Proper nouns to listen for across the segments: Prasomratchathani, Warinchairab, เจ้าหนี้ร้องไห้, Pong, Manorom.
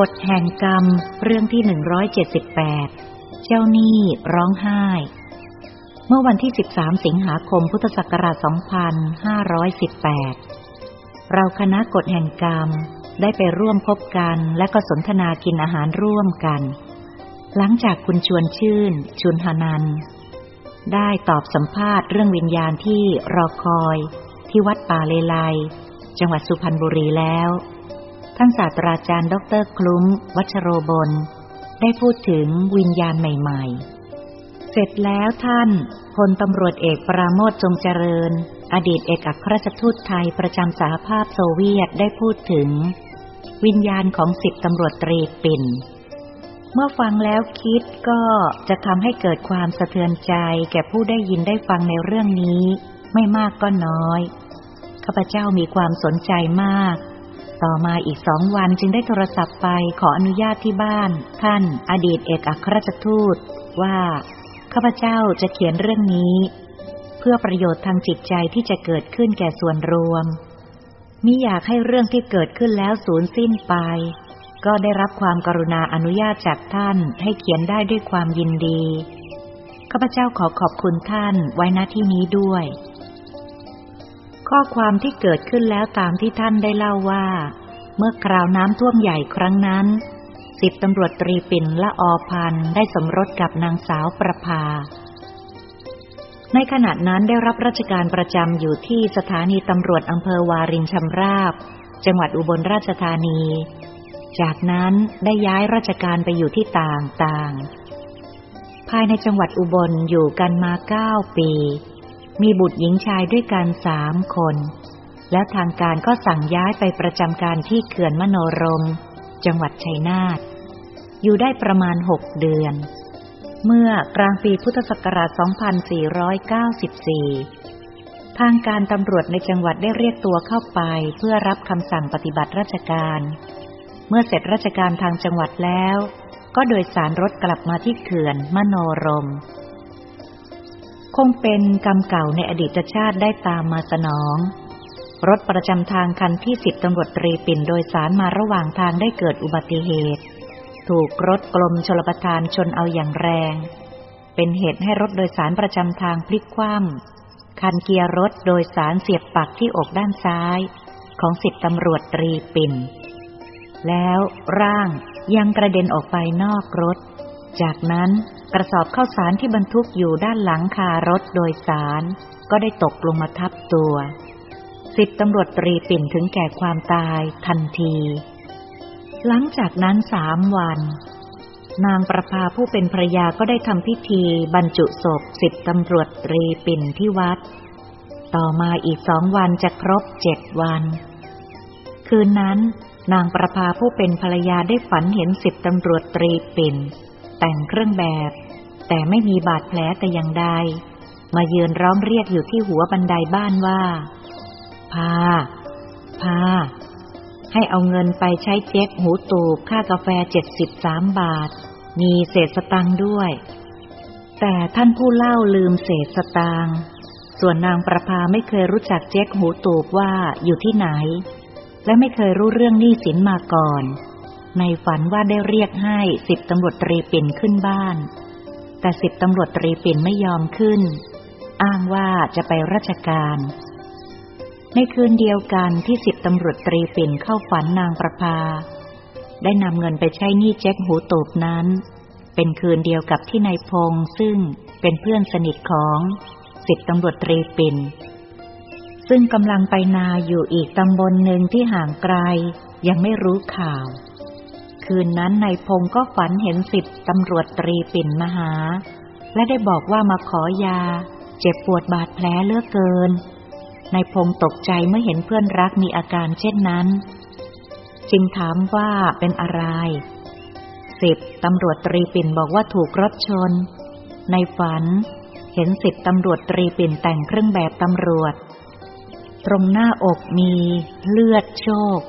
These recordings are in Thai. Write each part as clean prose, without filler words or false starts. กฎแห่งกรรมเรื่องที่178เจ้าหนี้ร้องไห้เมื่อวันที่13สิงหาคมพุทธศักราช2518เราคณะกฎแห่งกรรมได้ไปร่วมพบกันและก็สนทนากินอาหารร่วมกันหลังจากคุณชวนชื่นชุนหนันได้ตอบสัมภาษณ์เรื่องวิญญาณที่รอคอยที่วัดป่าเลไลยจังหวัดสุพรรณบุรีแล้วท่านศาสตราจารย์ดร.คลุ้มวัชโรบลได้พูดถึงวิญญาณใหม่ๆเสร็จแล้วท่านพลตำรวจเอกปราโมทจงเจริญอดีตเอกอัครราชทูตไทยประจำสหภาพโซเวียตได้พูดถึงวิญญาณของ10ตำรวจตรีปิ่นเมื่อฟังแล้วคิดก็จะทำให้เกิดความสะเทือนใจแก่ผู้ได้ยินได้ฟังในเรื่องนี้ไม่มากก็น้อยข้าพเจ้ามีความสนใจมากต่อมาอีก2 วันจึงได้โทรศัพท์ไปขออนุญาตที่บ้านท่านอดีตเอกอัครราชทูตว่าข้าพเจ้าจะเขียนเรื่องนี้เพื่อประโยชน์ทางจิตใจที่จะเกิดขึ้นแก่ส่วนรวมมิอยากให้เรื่องที่เกิดขึ้นแล้วสูญสิ้นไปก็ได้รับความกรุณาอนุญาตจากท่านให้เขียนได้ด้วยความยินดีข้าพเจ้าขอขอบคุณท่านไว้ณที่นี้ด้วยข้อความที่เกิดขึ้นแล้วตามที่ท่านได้เล่าว่าเมื่อคราวน้ำท่วมใหญ่ครั้งนั้น10ตำรวจตรีปิ่นละอพันธ์ได้สมรสกับนางสาวประภาในขณะนั้นได้รับราชการประจำอยู่ที่สถานีตำรวจอำเภอวารินชำราบจังหวัดอุบลราชธานีจากนั้นได้ย้ายราชการไปอยู่ที่ต่างๆภายในจังหวัดอุบลอยู่กันมา9 ปีมีบุตรหญิงชายด้วยกัน3 คนแล้วทางการก็สั่งย้ายไปประจำการที่เขื่อนมโนรมจังหวัดชัยนาทอยู่ได้ประมาณ6 เดือนเมื่อกลางปีพุทธศักราช2494ทางการตำรวจในจังหวัดได้เรียกตัวเข้าไปเพื่อรับคำสั่งปฏิบัติราชการเมื่อเสร็จราชการทางจังหวัดแล้วก็โดยสารรถกลับมาที่เขื่อนมโนรมคงเป็นกรรมเก่าในอดีตชาติได้ตามมาสนองรถประจำทางคันที่10ตำรวจตรีปิ่นโดยสารมาระหว่างทางได้เกิดอุบัติเหตุถูกรถกรมชลประทานชนเอาอย่างแรงเป็นเหตุให้รถโดยสารประจำทางพลิกคว่ำคันเกียร์รถโดยสารเสียบปักที่อกด้านซ้ายของ10ตำรวจตรีปิ่นแล้วร่างยังกระเด็นออกไปนอกรถจากนั้นกระสอบข้าวสารที่บรรทุกอยู่ด้านหลังคารถโดยสารก็ได้ตกลงมาทับตัว10ตำรวจตรีปิ่นถึงแก่ความตายทันทีหลังจากนั้น3 วันนางประภาผู้เป็นภรรยาก็ได้ทำพิธีบรรจุศพ10ตำรวจตรีปิ่นที่วัดต่อมาอีก2 วันจะครบ7 วันคืนนั้นนางประภาผู้เป็นภรรยาได้ฝันเห็น10ตำรวจตรีปิ่นแต่งเครื่องแบบแต่ไม่มีบาดแผลแต่อย่างใดมายืนร้องเรียกอยู่ที่หัวบันไดบ้านว่าพาให้เอาเงินไปใช้เจ๊กหูตูบค่ากาแฟ73 บาทมีเศษสตางค์ด้วยแต่ท่านผู้เล่าลืมเศษสตางค์ส่วนนางประภาไม่เคยรู้จักเจ๊กหูตูบว่าอยู่ที่ไหนและไม่เคยรู้เรื่องหนี้สินมาก่อนในฝันว่าได้เรียกให้10ตำรวจตรีปิ่นขึ้นบ้านแต่10ตำรวจตรีปิ่นไม่ยอมขึ้นอ้างว่าจะไปราชการในคืนเดียวกันที่10ตำรวจตรีปิ่นเข้าฝันนางประภาได้นำเงินไปใช้หนี้แจ็คหูตูบนั้นเป็นคืนเดียวกับที่นายพงษ์ซึ่งเป็นเพื่อนสนิทของ10ตำรวจตรีปิ่นซึ่งกำลังไปนาอยู่อีกตำบลหนึ่งที่ห่างไกลยังไม่รู้ข่าวคืนนั้นนายพงษ์ก็ฝันเห็น10ตำรวจตรีปิ่นมาหาและได้บอกว่ามาขอยาเจ็บปวดบาดแผลเหลือเกินนายพงษ์ตกใจเมื่อเห็นเพื่อนรักมีอาการเช่นนั้นจึงถามว่าเป็นอะไร10ตำรวจตรีปิ่นบอกว่าถูกรถชนในฝันเห็น10ตำรวจตรีปิ่นแต่งเครื่องแบบตำรวจตรงหน้าอกมีเลือดโชก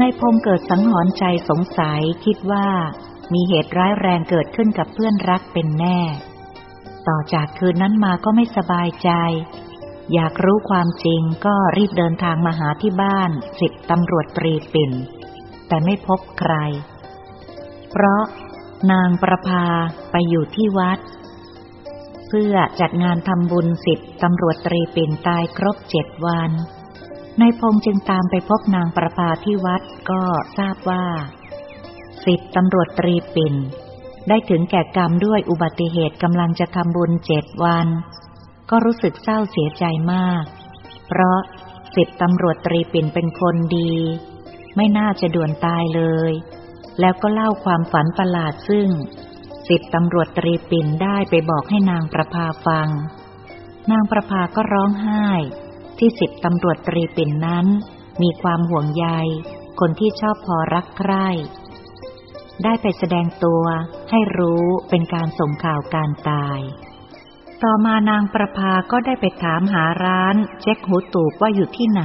นายพงษ์เกิดสังหรณ์ใจสงสัยคิดว่ามีเหตุร้ายแรงเกิดขึ้นกับเพื่อนรักเป็นแน่ ต่อจากคืนนั้นมาก็ไม่สบายใจอยากรู้ความจริงก็รีบเดินทางมาหาที่บ้าน10ตำรวจตรีปิ่นแต่ไม่พบใครเพราะนางประภาไปอยู่ที่วัดเพื่อจัดงานทำบุญ10ตำรวจตรีปิ่นตายครบ7วันนายพงษ์จึงตามไปพบนางประภาที่วัดก็ทราบว่า10ตำรวจตรีปิ่นได้ถึงแก่กรรมด้วยอุบัติเหตุกำลังจะทำบุญ7วันก็รู้สึกเศร้าเสียใจมากเพราะ10ตำรวจตรีปิ่นเป็นคนดีไม่น่าจะด่วนตายเลยแล้วก็เล่าความฝันประหลาดซึ่ง10ตำรวจตรีปิ่นได้ไปบอกให้นางประภาฟังนางประภาก็ร้องไห้ที่10ตำรวจตรีปิ่นนั้นมีความห่วงใยคนที่ชอบพอรักใคร่ได้ไปแสดงตัวให้รู้เป็นการส่งข่าวการตายต่อมานางประภาก็ได้ไปถามหาร้านเจ๊กหูตูบว่าอยู่ที่ไหน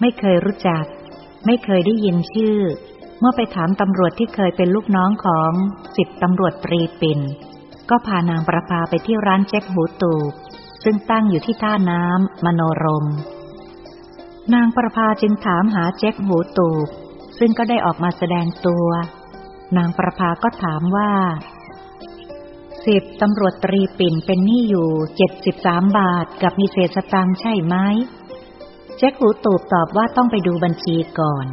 ไม่เคยรู้จักไม่เคยได้ยินชื่อเมื่อไปถามตำรวจที่เคยเป็นลูกน้องของ10ตำรวจตรีปิ่นก็พานางประภาไปที่ร้านเจ๊กหูตูบซึ่งตั้งอยู่ที่ท่าน้ำมโนรมนางประภาจึงถามหาเจ๊กหูตูบซึ่งก็ได้ออกมาแสดงตัวนางประภาก็ถามว่า10ตำรวจตรีปิ่นเป็นหนี้อยู่73บาทกับมีเศษสตางค์ใช่ไหมเจ๊กหูตูบตอบว่าต้องไปดูบัญชีก่อน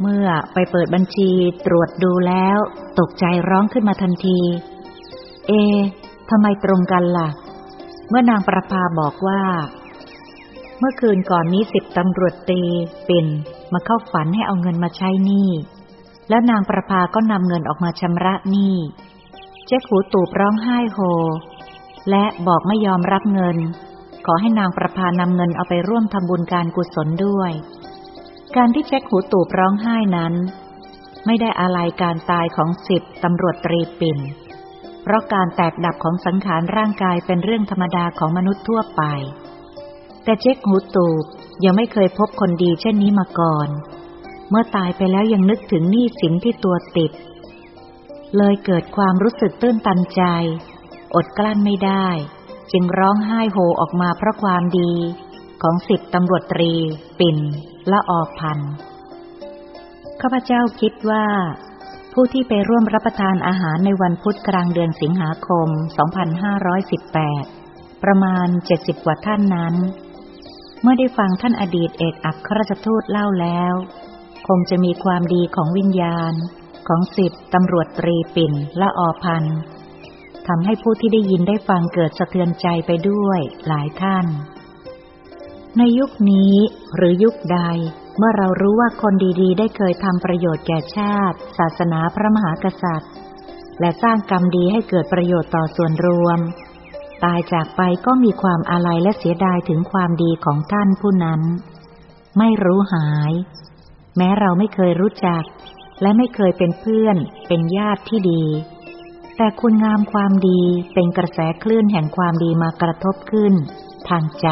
เมื่อไปเปิดบัญชีตรวจดูแล้วตกใจร้องขึ้นมาทันทีเอทำไมตรงกันล่ะเมื่อนางประภาบอกว่าเมื่อคืนก่อนนี้10ตำรวจตรีปิ่นมาเข้าฝันให้เอาเงินมาใช้หนี้แล้วนางประภาก็นำเงินออกมาชำระหนี้เจ๊กหูตูบร้องไห้โฮและบอกไม่ยอมรับเงินขอให้นางประภานำเงินเอาไปร่วมทำบุญการกุศลด้วยการที่เจ๊กหูตูบร้องไห้นั้นไม่ได้อาลัยการตายของ10ตำรวจตรีปิ่นเพราะการแตกดับของสังขารร่างกายเป็นเรื่องธรรมดาของมนุษย์ทั่วไปแต่เจ๊กหูตูบยังไม่เคยพบคนดีเช่นนี้มาก่อนเมื่อตายไปแล้วยังนึกถึงหนี้สินที่ตัวติดเลยเกิดความรู้สึกตื้นตันใจอดกลั้นไม่ได้จึงร้องไห้โฮออกมาเพราะความดีของ10ตำรวจตรีปิ่นละออกพันข้าพเจ้าคิดว่าผู้ที่ไปร่วมรับประทานอาหารในวันพุธกลางเดือนสิงหาคม2518ประมาณ70กว่าท่านนั้นเมื่อได้ฟังท่านอดีตเอกอัครราชทูตเล่าแล้วคงจะมีความดีของวิญญาณของ10ตำรวจตรีปิ่นละอพันทำให้ผู้ที่ได้ยินได้ฟังเกิดสะเทือนใจไปด้วยหลายท่านในยุคนี้หรือยุคใดเมื่อเรารู้ว่าคนดีๆได้เคยทำประโยชน์แก่ชาติศาสนาพระมหากษัตริย์และสร้างกรรมดีให้เกิดประโยชน์ต่อส่วนรวมตายจากไปก็มีความอาลัยและเสียดายถึงความดีของท่านผู้นั้นไม่รู้หายแม้เราไม่เคยรู้จักและไม่เคยเป็นเพื่อนเป็นญาติที่ดีแต่คุณงามความดีเป็นกระแสคลื่นแห่งความดีมากระทบขึ้นทางใจ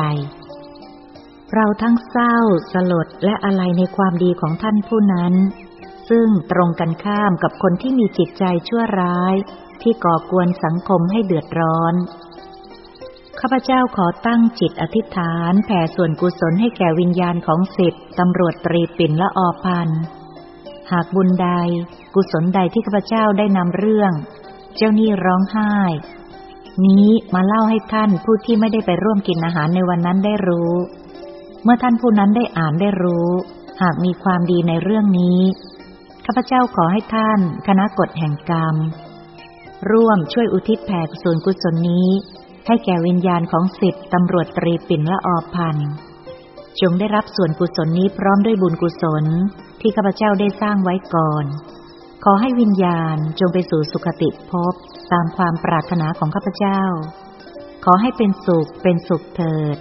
เราทั้งเศร้าสลดและอาลัยในความดีของท่านผู้นั้นซึ่งตรงกันข้ามกับคนที่มีจิตใจชั่วร้ายที่ก่อกวนสังคมให้เดือดร้อนข้าพเจ้าขอตั้งจิตอธิษฐานแผ่ส่วนกุศลให้แก่วิญญาณของ10ตำรวจตรีปิ่นละอพันหากบุญใดกุศลใดที่ข้าพเจ้าได้นำเรื่องเจ้าหนี้ร้องไห้นี้มาเล่าให้ท่านผู้ที่ไม่ได้ไปร่วมกินอาหารในวันนั้นได้รู้เมื่อท่านผู้นั้นได้อ่านได้รู้หากมีความดีในเรื่องนี้ข้าพเจ้าขอให้ท่านคณะกฎแห่งกรรมร่วมช่วยอุทิศแผ่ส่วนกุศลนี้ให้แก่วิญญาณของ10ตำรวจตรีปิ่นละอพันจงได้รับส่วนกุศลนี้พร้อมด้วยบุญกุศลที่ข้าพเจ้าได้สร้างไว้ก่อนขอให้วิญญาณจงไปสู่สุคติภพตามความปรารถนาของข้าพเจ้าขอให้เป็นสุขเถิด